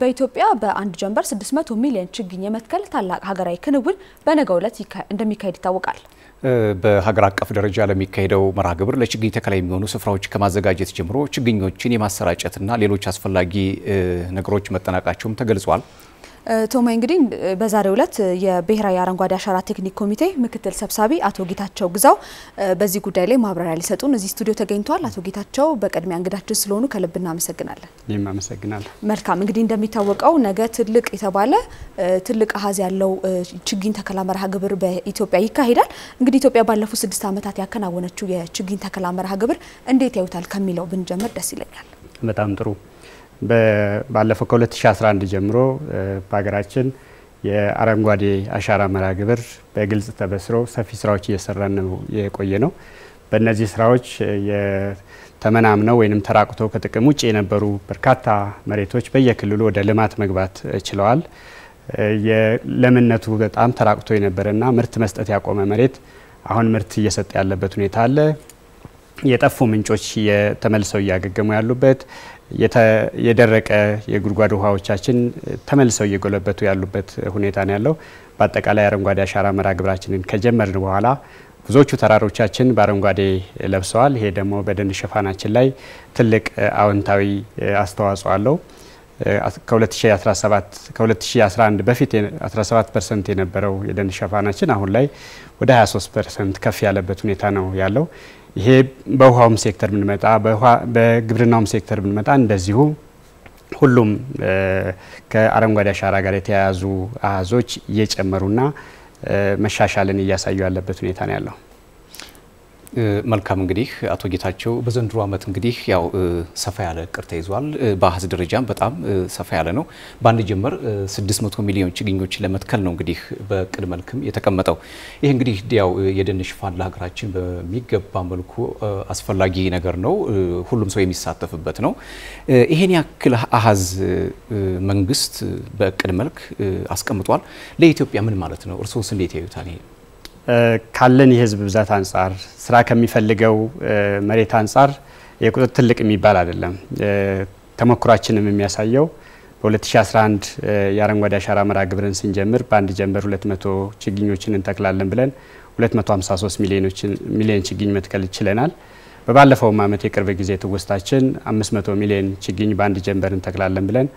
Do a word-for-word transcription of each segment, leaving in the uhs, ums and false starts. በኢትዮጵያ በአንድ ጀምበር ስድስት መቶ ሚሊዮን ችግኝ የመትከል ታላቅ ሀገራዊ ክንውን በነገው ዕለት እንደሚካሄድ ይታወቃል። በሀገር አቀፍ ደረጃ ለሚካሄደው መርሃ ግብር ለችግኝ ተከላ የሚሆኑ ስፍራዎች ከማዘጋጀት ጀምሮ ችግኞችን የማሰራጨትና ሌሎች አስፈላጊ ነገሮች መጠናቀቃቸውም ተገልጿል። ቶማይ እንግዲህ በዛሬው ዕለት የብሔራዊ አረንጓዴ አሻራ ቴክኒክ ኮሚቴ ምክትል ሰብሳቢ አቶ ጌታቸው ግዛው በዚህ ጉዳይ ላይ ማብራሪያ ሊሰጡን እዚህ ስቱዲዮ ተገኝቷል። አቶ ጌታቸው በቀድሚያ እንግዳችን ስለሆኑ ከልብና አመሰግናለሁ። እኔም አመሰግናለሁ። መልካም እንግዲህ እንደሚታወቀው ነገ ትልቅ የተባለ ትልቅ አሃዝ ያለው ችግኝ ተከላ መርሃ ግብር በኢትዮጵያ ይካሄዳል። እንግዲህ ኢትዮጵያ ባለፉት ስድስት ዓመታት ያከናወነችው የችግኝ ተከላ መርሃ ግብር እንዴት ያዩታል ከሚለው ብንጀምር ደስ ይለኛል። በጣም ጥሩ ባለፈው ሁለት ሺህ አስራ አንድ ጀምሮ በአገራችን የአረንጓዴ አሻራ መርሃ ግብር በግልጽ ተበስሮ ሰፊ ስራዎች እየሰራን ነው የቆየ ነው። በእነዚህ ስራዎች የተመናምነው ወይንም ተራቁተው ከጥቅም ውጪ የነበሩ በርካታ መሬቶች በየክልሉ ወደ ልማት መግባት ችለዋል። የለምነቱ በጣም ተራቁቶ የነበረና ምርት መስጠት ያቆመ መሬት አሁን ምርት እየሰጠ ያለበት ሁኔታ አለ። የጠፉ ምንጮች የተመልሰው ያገገሙ ያሉበት የደረቀ የጉድጓድ ውሃዎቻችን ተመልሰው እየጎለበቱ ያሉበት ሁኔታ ነው ያለው። በአጠቃላይ አረንጓዴ አሻራ መርሃ ግብራችንን ከጀመርን በኋላ ብዙዎቹ ተራሮቻችን በአረንጓዴ ለብሰዋል። ይሄ ደግሞ በደን ሽፋናችን ላይ ትልቅ አዎንታዊ አስተዋጽኦ አለው። ከ2017 ከ2011 በፊት አስራ ሰባት ፐርሰንት የነበረው የደን ሽፋናችን አሁን ላይ ወደ ሃያ ሶስት ፐርሰንት ከፍ ያለበት ሁኔታ ነው ያለው። ይሄ በውሃውም ሴክተር ምንመጣ በግብርናውም ሴክተር ምንመጣ እንደዚሁ ሁሉም ከአረንጓዴ አሻራ ጋር የተያያዙ አሃዞች እየጨመሩና መሻሻልን እያሳዩ ያለበት ሁኔታ ነው ያለው። መልካም እንግዲህ አቶ ጌታቸው በዘንድሮ አመት እንግዲህ ያው ሰፋ ያለ ቅር ተይዟል። በአሃዝ ደረጃም በጣም ሰፋ ያለ ነው። ባንድ ጀምበር ስድስት መቶ ሚሊዮን ችግኞች ለመትከል ነው እንግዲህ በቅድ መልኩም የተቀመጠው። ይሄ እንግዲህ ያው የደን ሽፋን ለሀገራችን በሚገባ መልኩ አስፈላጊ ነገር ነው፣ ሁሉም ሰው የሚሳተፍበት ነው። ይሄን ያክል አሃዝ መንግስት በቅድ መልክ አስቀምጧል። ለኢትዮጵያ ምን ማለት ነው? እርሶስ እንዴት ያዩታል? ካለን የህዝብ ብዛት አንፃር ስራ ከሚፈልገው መሬት አንፃር የቁጥር ትልቅ የሚባል አይደለም። ተመክራችንም የሚያሳየው በ2011 ያረንጓዴ አሻራ መርሃ ግብርን ስንጀምር በአንድ ጀምበር ሁለት መቶ ችግኞችን እንተክላለን ብለን ሁለት መቶ ሃምሳ ሶስት ሚሊዮኖችን ሚሊዮን ችግኝ መትከል ይችላል። በባለፈው አመት የቅርብ ጊዜ ተወስታችን አምስት መቶ ሚሊዮን ችግኝ በአንድ ጀምበር እንተክላለን ብለን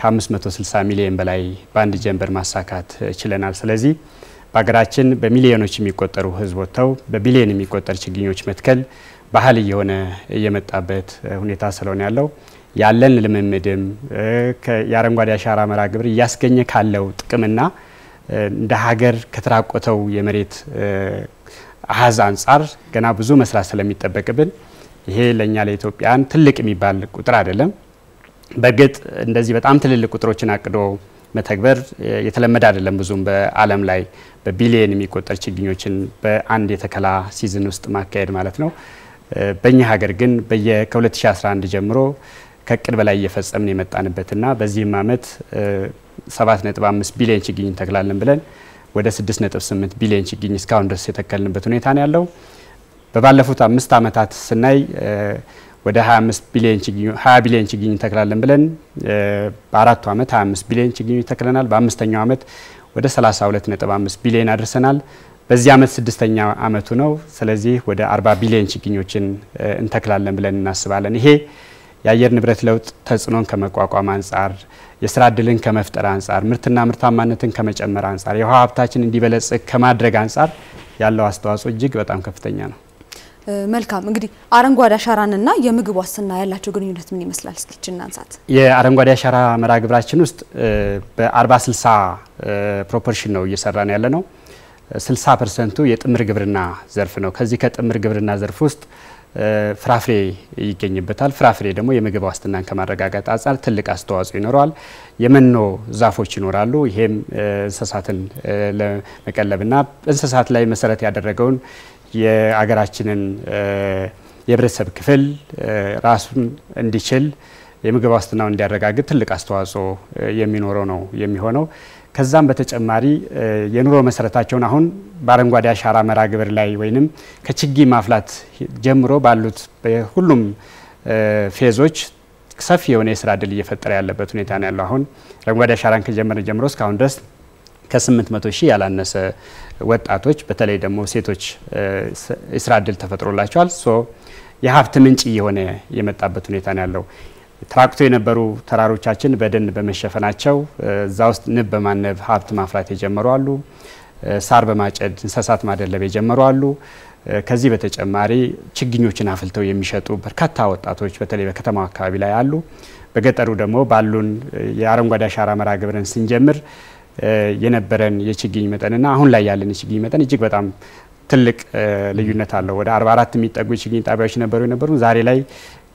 ከአምስት መቶ ስልሳ ሚሊዮን በላይ በአንድ ጀምበር ማሳካት ይችላል። ስለዚህ በአገራችን በሚሊዮኖች የሚቆጠሩ ህዝቦች ተው በቢሊዮን የሚቆጠሩ ችግኞች መትከል ባህል የሆነ የመጣበት ሁኔታ ስለሆነ ያለው ያለን ለመመደም ከያረንጓዴ አሻራ መርሃ ግብር ያስገኘ ካለው ጥቅምና እንደ ሀገር ከተራቆተው የመሬት አሃዝ አንፃር ገና ብዙ መስራት ስለሚጠበቅብን ይሄ ለኛ ለኢትዮጵያን ትልቅ የሚባል ቁጥር አይደለም። በግጥ እንደዚህ በጣም ትልልቅ ቁጥሮችን አቅዶ መተግበር የተለመደ አይደለም። ብዙም በአለም ላይ በቢሊዮን የሚቆጠር ችግኞችን በአንድ የተከላ ሲዝን ውስጥ ማካሄድ ማለት ነው። በእኛ ሀገር ግን በየ2011 ጀምሮ ከቅድ በላይ እየፈጸምን የመጣንበትና በዚህም አመት ሰባት ነጥብ አምስት ቢሊዮን ችግኝ ተከላልን ብለን ወደ ስድስት ነጥብ ስምንት ቢሊዮን ችግኝ እስካሁን ድረስ የተከልንበት ሁኔታ ነው ያለው። በባለፉት አምስት አመታት ስናይ ወደ ሃያ አምስት ቢሊዮን ሃያ ቢሊዮን ችግኝ ተከላለን ብለን በአራቱ አመት ሃያ አምስት ቢሊዮን ችግኝ ተከለናል። በአምስተኛው አመት ወደ ሰላሳ ሁለት ነጥብ አምስት ቢሊዮን አድርሰናል። በዚህ አመት ስድስተኛ አመቱ ነው። ስለዚህ ወደ አርባ ቢሊዮን ችግኞችን እንተከላለን ብለን እናስባለን። ይሄ የአየር ንብረት ለውጥ ተጽዕኖን ከመቋቋም አንፃር፣ የስራ ዕድልን ከመፍጠር አንፃር፣ ምርትና ምርታማነትን ከመጨመር አንፃር፣ የውሃ ሀብታችን እንዲበለጽግ ከማድረግ አንፃር ያለው አስተዋጽኦ እጅግ በጣም ከፍተኛ ነው። መልካም እንግዲህ አረንጓዴ አሻራንና የምግብ ዋስትና ያላቸው ግንኙነት ምን ይመስላል? እስኪ እናንሳት። የአረንጓዴ አሻራ መርሃ ግብራችን ውስጥ በ40 60 ፕሮፖርሽን ነው እየሰራን ያለ ነው። ስልሳ ፐርሰንቱ የጥምር ግብርና ዘርፍ ነው። ከዚህ ከጥምር ግብርና ዘርፍ ውስጥ ፍራፍሬ ይገኝበታል። ፍራፍሬ ደግሞ የምግብ ዋስትናን ከማረጋጋት አንፃር ትልቅ አስተዋጽኦ ይኖራል። የመኖ ዛፎች ይኖራሉ። ይሄም እንስሳትን ለመቀለብና እንስሳት ላይ መሰረት ያደረገውን የአገራችንን የብረሰብ ክፍል ራሱን እንዲችል የምግብ ዋስትናውን እንዲያረጋግጥ ትልቅ አስተዋጽኦ የሚኖረው ነው የሚሆነው። ከዛም በተጨማሪ የኑሮ መሰረታቸውን አሁን ባረንጓዴ አሻራ መርሃ ግብር ላይ ወይንም ከችግኝ ማፍላት ጀምሮ ባሉት ሁሉም ፌዞች كسافيون يسرع دليل فترة على بتوني تاني الله هون رغم هذا شارن كجمر الجمروس كوندرس كسمت متوشي على الناس وات أتوج بتلاقي دمو سيتوج يسرع دل تفترة الله شال so you have to منش يهونه يمت أبتوني تاني الله تراكتو ينبرو ترارو تاچن بدن بمشفناتشوا زاوست نب ما نب هابت ما فلاتي جمروا له صار بماجد نسات ما دل بيجمروا له ከዚህ በተጨማሪ ችግኞችን አፍልተው የሚሸጡ በርካታ ወጣቶች በተለይ በከተማው አካባቢ ላይ አሉ በገጠሩ ደግሞ ባሉን የአረንጓዴ አሻራ መራ ግብርን ስንጀምር የነበረን የችግኝ መጠንና አሁን ላይ ያለን የችግኝ መጠን እጅግ በጣም ትልቅ ልዩነት አለው ወደ አርባ አራት የሚጠጉ የችግኝ ጣቢያዎች ነበሩ የነበሩ ዛሬ ላይ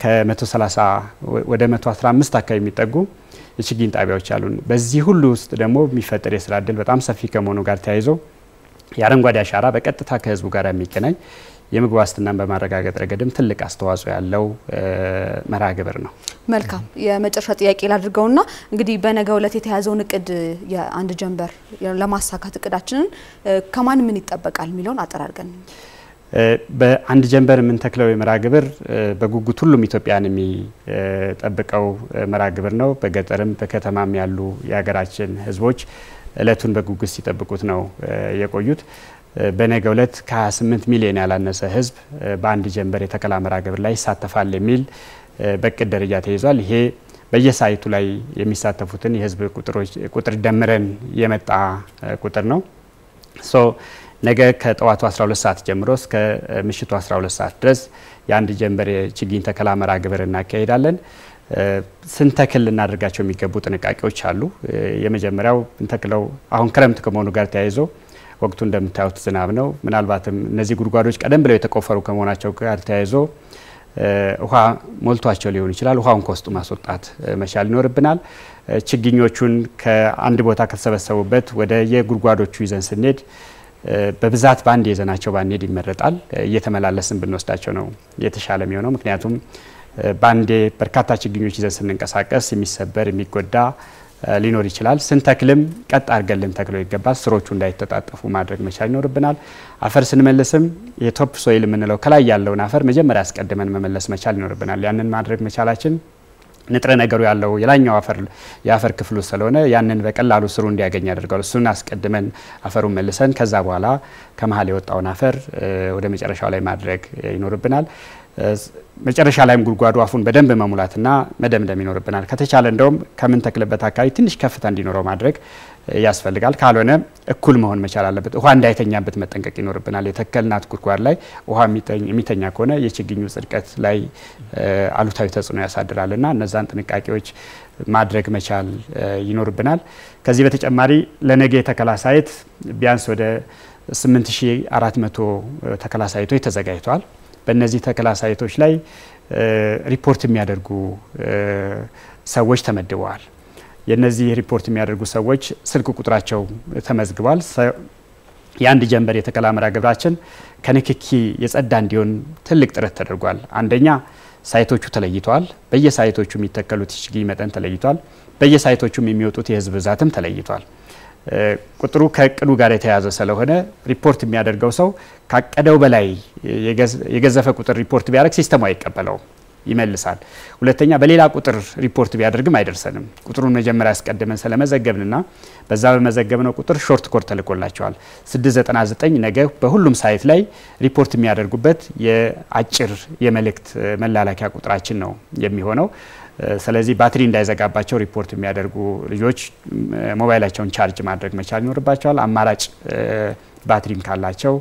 ከ130 ወደ መቶ አስራ አምስት አካባቢ የሚጠጉ የችግኝ ጣቢያዎች አሉን በዚህ ሁሉ ውስጥ ደግሞ የሚፈጠር የሥራ ዕድል በጣም ሰፊ ከመሆኑ ጋር ተያይዞ የአረንጓዴ አሻራ በቀጥታ ከህዝቡ ጋር የሚገናኝ የምግባስተናን በማረጋገጥ ረገድም ትልቅ አስተዋጽኦ ያለው መራግብር ነው መልካም የመጨረሻ ጥያቄ ላድርገውና እንግዲህ በነገው ዕለት የተያዘውን እቅድ የአንድ ጀምበር ለማሳካት እቅዳችንን ከማን ምን ይተበቃል ሚሊዮን አጠራርገን በአንድ ጀምበር ምን ተክለው የመራግብር በጉጉት ሁሉም ኢትዮጵያውያን የሚጠብቀው መራግብር ነው በገጠርም በከተማም ያሉ ያገራችን ህዝቦች እለቱን በጉጉት ሲጠብቁት ነው የቆዩት በነገው ዕለት ከ28 ሚሊዮን ያላነሰ ህዝብ በአንድ ጀምበር የተከላመራ ግብር ላይ ሳተፋል የሚል በቅድ ደረጃ ተይዟል ይሄ በየሳይቱ ላይ የሚሳተፉትን የህዝብ ቁጥሮች ቁጥር ደምረን የመጣ ቁጥር ነው ሶ ነገ ከጠዋቱ አስራ ሁለት ሰዓት ጀምሮ እስከ ምሽቱ አስራ ሁለት ሰዓት ድረስ የአንድ ጀምበር ችግኝ ተከላመራ ግብር እናካሄዳለን سنتكل لنارجعشوا ميكابوت أنا كأكيد شالو يمجمروا بنتكلوا عن كلام تكملوا قرط عايزو وقتون دم تعود سنابناو من الوقت نزيق رجاروش قدم بلوي تكوفروا كمونا شو قرط عايزو وها ملتوا شليوني شلال وها أنكستو مسوتات مشال نور بنال تشجينيو شون كعند بوتا كسبة سوبت وده يجرجارو تشيزن سند ببزات باندي زنا شو باندي مرت على يتملل لسن بنوستاشونو يتشالم يونو مكنياتهم ባንዴ በርካታ ችግኞች ይዘን ስንንቀሳቀስ የሚሰበር የሚጎዳ ሊኖር ይችላል ስንተክልም ቀጥ አርገልን ተክሎ ይገባል ስሮቹ እንዳይተጣጣፉ ማድረግ መቻል ይኖርብናል አፈር ስንመለስም የቶፕ ሶይል የምንለው ከላይ ያለውን አፈር መጀመሪያ አስቀድመን መመለስ መቻል ይኖርብናል ያንን ማድረግ መቻላችን ንጥረ ነገሩ ያለው የላኛው አፈር ያፈር ክፍሉ ስለሆነ ያንን በቀላሉ ስሩ እንዲያገኝ ያደርጋል እሱን አስቀድመን አፈሩን መልሰን ከዛ በኋላ ከመሃል የወጣውን አፈር ወደ መጨረሻው ላይ ማድረግ ይኖርብናል መጨረሻ ላይም ጉርጓዱ አፉን በደንብ መሙላትና መደምደም ይኖርብናል ከተቻለ እንደውም ከምን ተክለበት አካይ ትንሽ ከፍታ እንዲኖረው ማድረግ ያስፈልጋል ካልሆነ እኩል መሆን መቻል አለበት ውሃ እንዳይተኛበት መጠንቀቅ ይኖርብናል የተከልናት ጉርጓድ ላይ ውሃ የሚተኛ ከሆነ የችግኙ ጽድቀት ላይ አሉታዊ ተጽዕኖ ያሳድራልና እነዛን ጥንቃቄዎች ማድረግ መቻል ይኖርብናል ከዚህ በተጨማሪ ለነገ ተከላሳይት ቢያንስ ወደ ስምንት ሺህ አራት መቶ ተከላሳይቶች ተዘጋጅቷል በእነዚህ ተከላሳይቶች ላይ ሪፖርት የሚያደርጉ ሰዎች ተመደዋል የነዚህ ሪፖርት የሚያደርጉ ሰዎች ስልክ ቁጥራቸው ተመዝግቧል የአንድ ጀምበር የተከላመራ ግብራችን ከንክኪ የጸዳ እንዲሆን ትልቅ ጥረት ተደርጓል አንደኛ ሳይቶቹ ተለይቷል በየሳይቶቹ የሚተከሉት ችግኝ መጠን ተለይቷል በየሳይቶቹ የሚወጡት የህዝብ ዛትም ተለይቷል ቁጥሩ ከቅዱ ጋር የተያዘ ስለሆነ ሪፖርት የሚያደርገው ሰው ካቀደው በላይ የገዘፈ ቁጥር ሪፖርት ቢያደርግ ሲስተሙ አይቀበለው ይመልሳል ሁለተኛ በሌላ ቁጥር ሪፖርት ቢያደርግም አይደርሰንም ቁጥሩን መጀመሪያ አስቀድመን ስለመዘገብንና በዛ በመዘገብነው ቁጥር ሾርት ኮድ ተልቆላቸዋል ስድስት ዘጠና ዘጠኝ ነገ በሁሉም ሳይት ላይ ሪፖርት የሚያደርጉበት የአጭር የመልእክት መላላኪያ ቁጥራችን ነው የሚሆነው ስለዚህ ባትሪ እንዳይዘጋባቸው ሪፖርት የሚያደርጉ ልጆች ሞባይላቸውን ቻርጅ ማድረግ መቻል ይኖርባቸዋል አማራጭ ባትሪም ካላቸው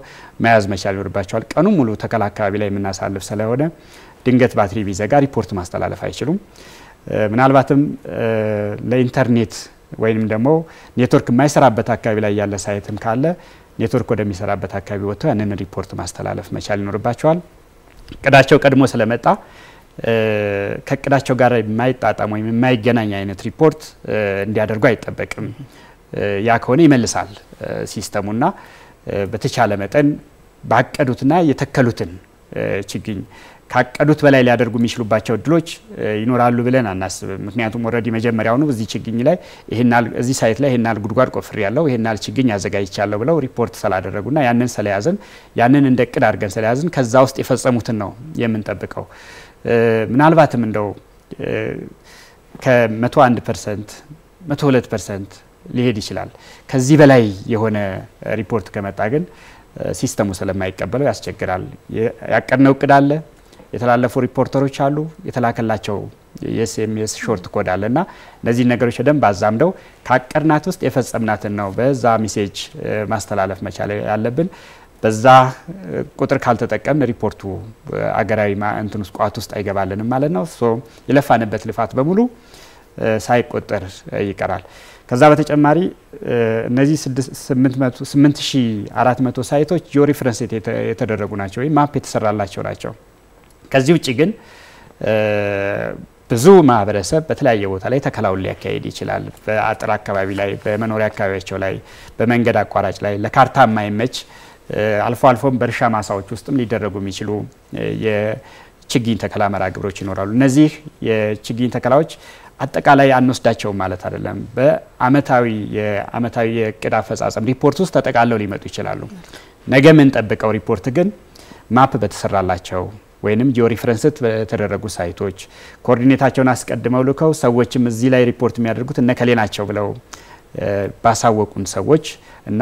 መያዝ መቻል ይኖርባቸዋል ቀኑ ሙሉ ተከላካካቢ ላይ ምናሳልፍ ስለሆነ ድንገት ባትሪ ቢዘጋ ሪፖርት ማስተላለፍ አይችሉም ምናልባትም ለኢንተርኔት ወይንም ደግሞ ኔትወርክ የማይሰራበት አካባቢ ላይ ያለ ሳይትም ካለ ኔትወርክ ወደሚሰራበት አካባቢ ወጥቶ ያንን ሪፖርት ማስተላለፍ መቻል ይኖርባቸዋል ቀዳቸው ቀድሞ ስለመጣ ከቀዳቸው ጋር የማይጣጣም ወይ የማይገናኝ አይነት ሪፖርት እንዲያደርጉ አይተበቅም ያ ከሆነ ይመልሳል ሲስተሙና በተቻለ መጠን ባቀዱትና የተከሉትን ችግኝ ካቀዱት በላይ ሊያደርጉ የሚችሉባቸው ድሎች ይኖራሉ ብለን አናስብም ምክንያቱም ኦሬዲ መጀመሪያው ነው እዚህ ችግኝ ላይ ይሄናል እዚህ ሳይት ላይ ይሄናል ጉድጓድ ቆፍር ያለው ይሄናል ችግኝ አዘጋጅቻለሁ ብለው ሪፖርት ስላደረጉና ያንን ስለያዘን ያንን እንደቅድ አድርገን ስለያዘን ከዛ ውስጥ የፈጸሙትን ነው የምንጠብቀው ምናልባትም እንደው ከመቶ አንድ ፐርሰንት መቶ ሁለት ፐርሰንት ሊሄድ ይችላል ከዚህ በላይ የሆነ ሪፖርት ከመጣ ግን ሲስተሙ ስለማይቀበለው ያስቸግራል ያቀነው ቅዳለ የተላለፉ ሪፖርተሮች አሉ የተላከላቸው የኤስኤምኤስ ሾርት ኮድ አለና ለዚህ ነገሮች ደም ባዛምደው ካቀርናት ውስጥ የፈጸምናትን ነው በዛ ሜሴጅ ማስተላለፍ መቻል ያለብን በዛ ቁጥር ካልተጠቀምን ሪፖርቱ አገራዊ ማንቱን ስቋት ውስጥ አይገባልንም ማለት ነው ሶ ይለፋንበት ልፋት በሙሉ ሳይቆጠር ይቀራል ከዛ በተጨማሪ እነዚህ ስምንት መቶ ስምንት ሺህ አራት መቶ ሳይቶች ጆ ሪፈረንስ የተደረጉ ናቸው ወይ ማፕ የተሰራላቸው ናቸው ከዚህ ውጪ ግን ብዙ ማብረሰብ በተለያየ ቦታ ላይ ተከላው ሊያካይድ ይችላል በአጥራ አካባቢ ላይ በመኖሪያ አካባቢያቸው ላይ በመንገድ አቋራጭ ላይ ለካርታ ማይመች አልፎ አልፎም በርሻ ማሳዎች ውስጥም ሊደረጉ የሚችሉ የችግኝ ተከላማራ ግብሮች ይኖራሉ እነዚህ የችግኝ ተከላዎች አጠቃላይ አንወስዳቸው ማለት አይደለም በአመታዊ የአመታዊ የቅዳ ፈጻጸም ሪፖርት ውስጥ ተጠቃለው ሊመጡ ይችላሉ ነገ ምን ተጠብቀው ሪፖርት ግን ማፕ በተሰራላቸው ወይንም ጆ ሪፈረንስት ተደረጉ ሳይቶች ኮኦርዲኔታቸውን አስቀድመው ልከው ሰዎችም እዚህ ላይ ሪፖርት የሚያደርጉት እነከሌናቸው ብለው ባሳወቁን ሰዎች እና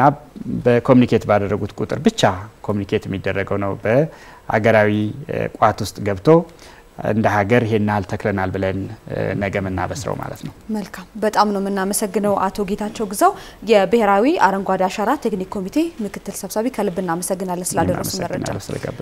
በኮሙኒኬት ባደረጉት ቁጥር ብቻ ኮሙኒኬት የሚደረገው ነው በአገራዊ ቋት ውስጥ ገብቶ እንደ ሀገር ይሄናል ተክለናል ብለን ነገምና በስራው ማለት ነው መልካም በጣም ነው እናመሰግነው አቶ ጌታቸው ግዛው የብሔራዊ አረንጓዴ አሻራ ቴክኒክ ኮሚቴ ምክትል ሰብሳቢ ከልብና መሰግናለን ስላደረሱን መረጃ